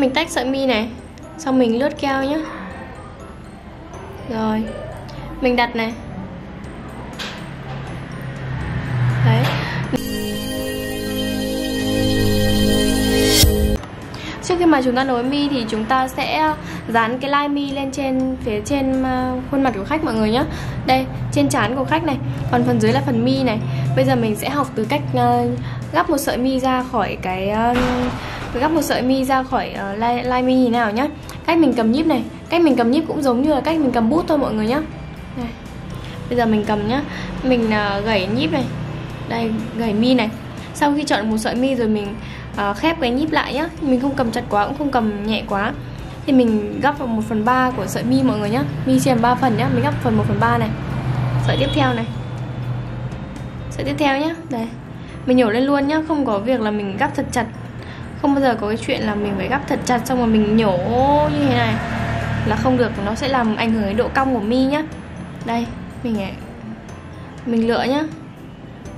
mình tách sợi mi này, xong mình lướt keo nhé. Rồi mình đặt này. Đấy. Trước khi mà chúng ta nối mi thì chúng ta sẽ dán cái line mi lên trên phía trên khuôn mặt của khách mọi người nhé. Đây, trên trán của khách này, còn phần dưới là phần mi này. Bây giờ mình sẽ học từ cách gắp một sợi mi ra khỏi cái gắp một sợi mi ra khỏi line mi như nào nhé. Cách mình cầm nhíp này, cách mình cầm nhíp cũng giống như là cách mình cầm bút thôi mọi người nhé. Đây. Bây giờ mình cầm nhá, mình gẩy nhíp này, đây gẩy mi này. Sau khi chọn một sợi mi rồi mình khép cái nhíp lại nhá, mình không cầm chặt quá cũng không cầm nhẹ quá. Thì mình gắp vào 1/3 của sợi mi mọi người nhá, mi chia làm 3 phần nhá, mình gắp phần 1/3 này, sợi tiếp theo này, sợi tiếp theo nhá, đây. Mình nhổ lên luôn nhá, không có việc là mình gắp thật chặt. Không bao giờ có cái chuyện là mình phải gắp thật chặt xong rồi mình nhổ như thế này là không được, nó sẽ làm ảnh hưởng đến độ cong của mi nhá. Đây, mình lựa nhá.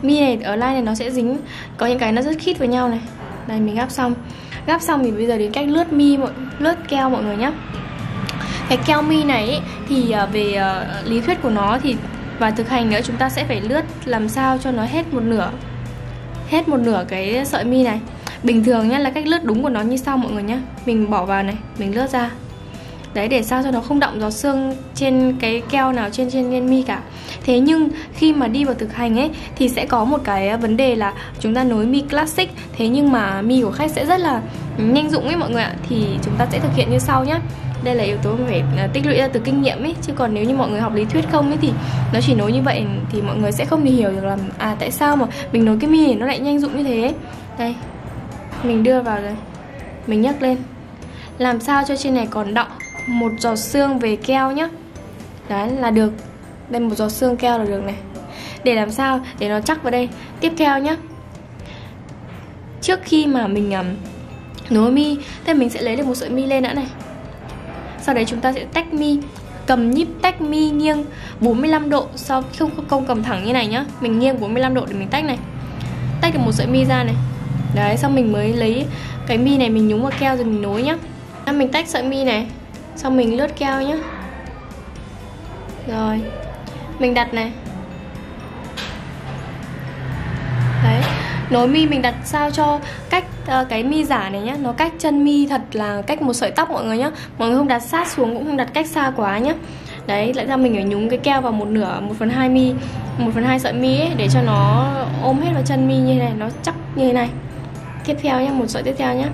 Mi này ở line này nó sẽ dính, có những cái nó rất khít với nhau này. Đây mình gắp xong. Gắp xong thì bây giờ đến cách lướt mi, lướt keo mọi người nhá. Cái keo mi này ý, thì về lý thuyết của nó thì và thực hành nữa chúng ta sẽ phải lướt làm sao cho nó hết một nửa. Hết một nửa cái sợi mi này. Bình thường nhá là cách lướt đúng của nó như sau mọi người nhá. Mình bỏ vào này, mình lướt ra. Đấy, để sao cho nó không động giọt sương trên cái keo nào trên mi cả. Thế nhưng khi mà đi vào thực hành ấy thì sẽ có một cái vấn đề là chúng ta nối mi classic, thế nhưng mà mi của khách sẽ rất là nhanh rụng ấy mọi người ạ. Thì chúng ta sẽ thực hiện như sau nhá. Đây là yếu tố mình phải tích lũy ra từ kinh nghiệm ấy, chứ còn nếu như mọi người học lý thuyết không ấy thì nó chỉ nối như vậy thì mọi người sẽ không thể hiểu được là à tại sao mà mình nối cái mi này nó lại nhanh rụng như thế ấy. Đây. Mình đưa vào rồi. Mình nhấc lên. Làm sao cho trên này còn đọng một giọt sương về keo nhá. Đấy là được. Đây một giọt sương keo là được này. Để làm sao để nó chắc vào đây. Tiếp theo nhá. Trước khi mà mình nối mi thì mình sẽ lấy được một sợi mi lên nữa này. Sau đấy chúng ta sẽ tách mi, cầm nhíp tách mi nghiêng 45 độ so không cầm thẳng như này nhá. Mình nghiêng 45 độ để mình tách này. Tách được một sợi mi ra này. Đấy xong mình mới lấy cái mi này mình nhúng vào keo rồi mình nối nhá. Mình tách sợi mi này. Xong mình lướt keo nhá. Rồi mình đặt này. Đấy. Nối mi mình đặt sao cho cách cái mi giả này nhá, nó cách chân mi thật là cách một sợi tóc mọi người nhá. Mọi người không đặt sát xuống cũng không đặt cách xa quá nhá. Đấy, lại ra mình phải nhúng cái keo vào một nửa, 1/2 mi, 1/2 sợi mi ấy, để cho nó ôm hết vào chân mi như thế này, nó chắc như thế này. Tiếp theo nhá, một sợi tiếp theo nhá.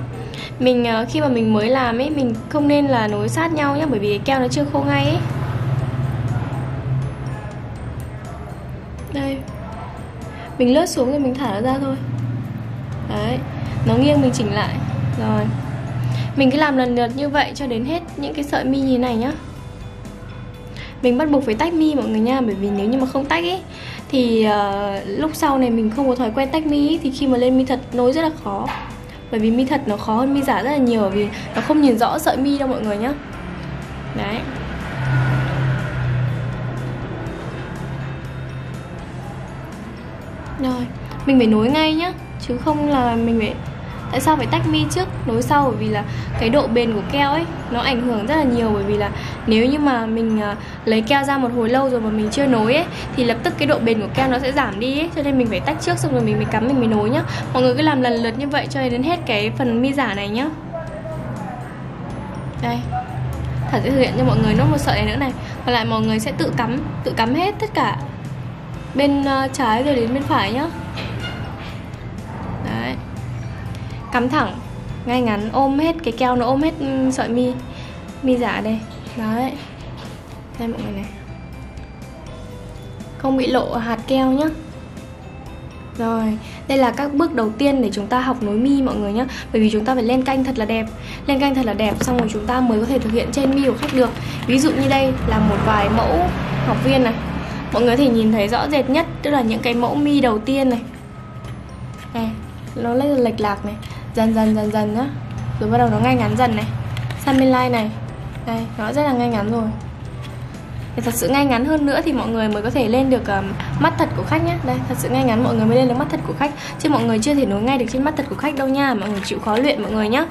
Mình khi mà mình mới làm ấy, mình không nên là nối sát nhau nhá, bởi vì cái keo nó chưa khô ngay ấy. Đây. Mình lướt xuống rồi mình thả nó ra thôi. Đấy, nó nghiêng mình chỉnh lại. Rồi. Mình cứ làm lần lượt như vậy cho đến hết những cái sợi mi như thế này nhá. Mình bắt buộc phải tách mi mọi người nha, bởi vì nếu như mà không tách ấy thì lúc sau này mình không có thói quen tách mi ấy, thì khi mà lên mi thật nối rất là khó. Bởi vì mi thật nó khó hơn mi giả rất là nhiều, bởi vì nó không nhìn rõ sợi mi đâu mọi người nhá. Đấy. Rồi, mình phải nối ngay nhá, chứ không là mình phải... Tại sao phải tách mi trước, nối sau? Bởi vì là cái độ bền của keo ấy nó ảnh hưởng rất là nhiều, bởi vì là nếu như mà mình lấy keo ra một hồi lâu rồi mà mình chưa nối ấy thì lập tức cái độ bền của keo nó sẽ giảm đi ấy, cho nên mình phải tách trước xong rồi mình mới cắm mình mới nối nhá. Mọi người cứ làm lần lượt như vậy cho đến hết cái phần mi giả này nhá. Đây. Thảo sẽ thực hiện cho mọi người nốt một sợi này nữa này. Còn lại mọi người sẽ tự cắm hết tất cả bên trái rồi đến bên phải nhá. Cắm thẳng, ngay ngắn, ôm hết cái keo, nó ôm hết sợi mi giả đây. Đấy. Đây mọi người này. Không bị lộ hạt keo nhá. Rồi, đây là các bước đầu tiên để chúng ta học nối mi mọi người nhá. Bởi vì chúng ta phải lên canh thật là đẹp. Lên canh thật là đẹp xong rồi chúng ta mới có thể thực hiện trên mi của khách được. Ví dụ như đây là một vài mẫu học viên này. Mọi người có thể nhìn thấy rõ rệt nhất, tức là những cái mẫu mi đầu tiên này. Này, nó lệch lạc này. Dần dần nhá. Rồi bắt đầu nó ngay ngắn dần này. Sang bên line này. Đây, nó rất là ngay ngắn rồi. Để thật sự ngay ngắn hơn nữa thì mọi người mới có thể lên được mắt thật của khách nhé. Đây, thật sự ngay ngắn mọi người mới lên được mắt thật của khách. Chứ mọi người chưa thể nối ngay được trên mắt thật của khách đâu nha. Mọi người chịu khó luyện mọi người nhá.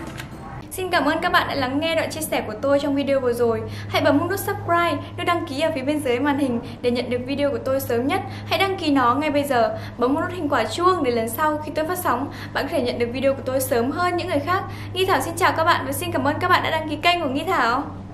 Xin cảm ơn các bạn đã lắng nghe đoạn chia sẻ của tôi trong video vừa rồi. Hãy bấm nút subscribe, nút đăng ký ở phía bên dưới màn hình để nhận được video của tôi sớm nhất. Hãy đăng ký nó ngay bây giờ, bấm nút hình quả chuông để lần sau khi tôi phát sóng, bạn có thể nhận được video của tôi sớm hơn những người khác. Nghi Thảo xin chào các bạn và xin cảm ơn các bạn đã đăng ký kênh của Nghi Thảo.